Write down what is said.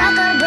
Shaka.